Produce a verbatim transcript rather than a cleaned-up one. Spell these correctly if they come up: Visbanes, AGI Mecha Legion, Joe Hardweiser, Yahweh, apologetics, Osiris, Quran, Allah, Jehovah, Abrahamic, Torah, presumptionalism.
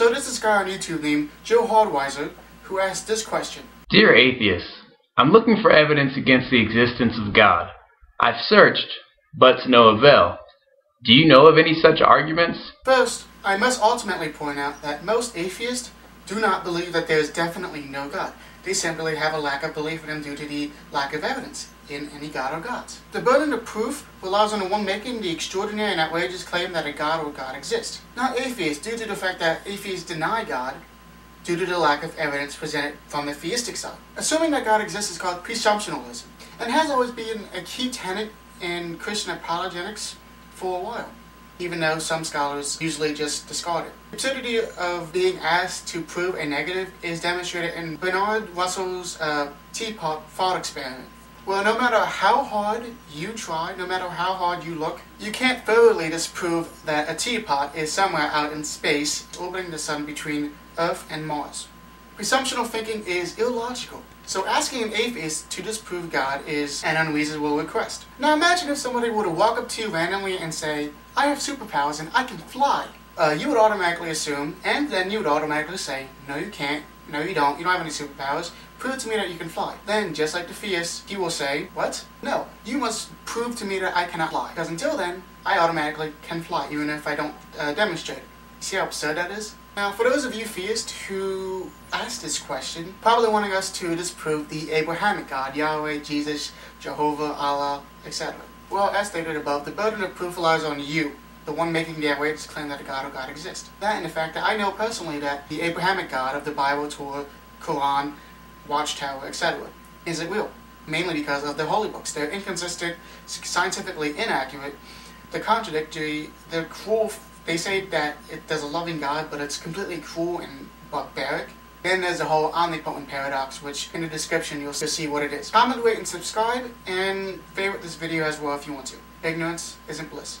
So this is a guy on YouTube named Joe Hardweiser who asked this question. Dear atheists, I'm looking for evidence against the existence of God. I've searched, but to no avail. Do you know of any such arguments? First, I must ultimately point out that most atheists do not believe that there is definitely no God. They simply have a lack of belief in Him due to the lack of evidence in any God or gods. The burden of proof relies on the one making the extraordinary and outrageous claim that a God or God exists, not atheists, due to the fact that atheists deny God due to the lack of evidence presented from the theistic side. Assuming that God exists is called presumptionalism, and has always been a key tenet in Christian apologetics for a while, even though some scholars usually just discard it. The absurdity of being asked to prove a negative is demonstrated in Bernard Russell's uh, teapot thought experiment. Well, no matter how hard you try, no matter how hard you look, you can't thoroughly disprove that a teapot is somewhere out in space orbiting the sun between Earth and Mars. Presumptional thinking is illogical, so asking an atheist to disprove God is an unreasonable request. Now imagine if somebody were to walk up to you randomly and say, I have superpowers and I can fly. Uh, you would automatically assume, and then you would automatically say, no you can't, no you don't, you don't have any superpowers, prove to me that you can fly. Then, just like the theist, he will say, what? No, you must prove to me that I cannot fly, because until then, I automatically can fly, even if I don't uh, demonstrate it. See how absurd that is? Now, for those of you theists who asked this question, probably wanting us to disprove the Abrahamic God, Yahweh, Jesus, Jehovah, Allah, et cetera. Well, as stated above, the burden of proof lies on you, the one making the outrageous claim that a God or God exists. That and the fact that I know personally that the Abrahamic God of the Bible, Torah, Quran, Watchtower, et cetera isn't real, mainly because of the holy books. They're inconsistent, scientifically inaccurate, they're contradictory, they're cruel. They say that it, there's a loving God, but it's completely cruel and barbaric. Then there's the whole omnipotent paradox, which in the description you'll see what it is. Comment, rate, and subscribe, and favorite this video as well if you want to. Ignorance isn't bliss.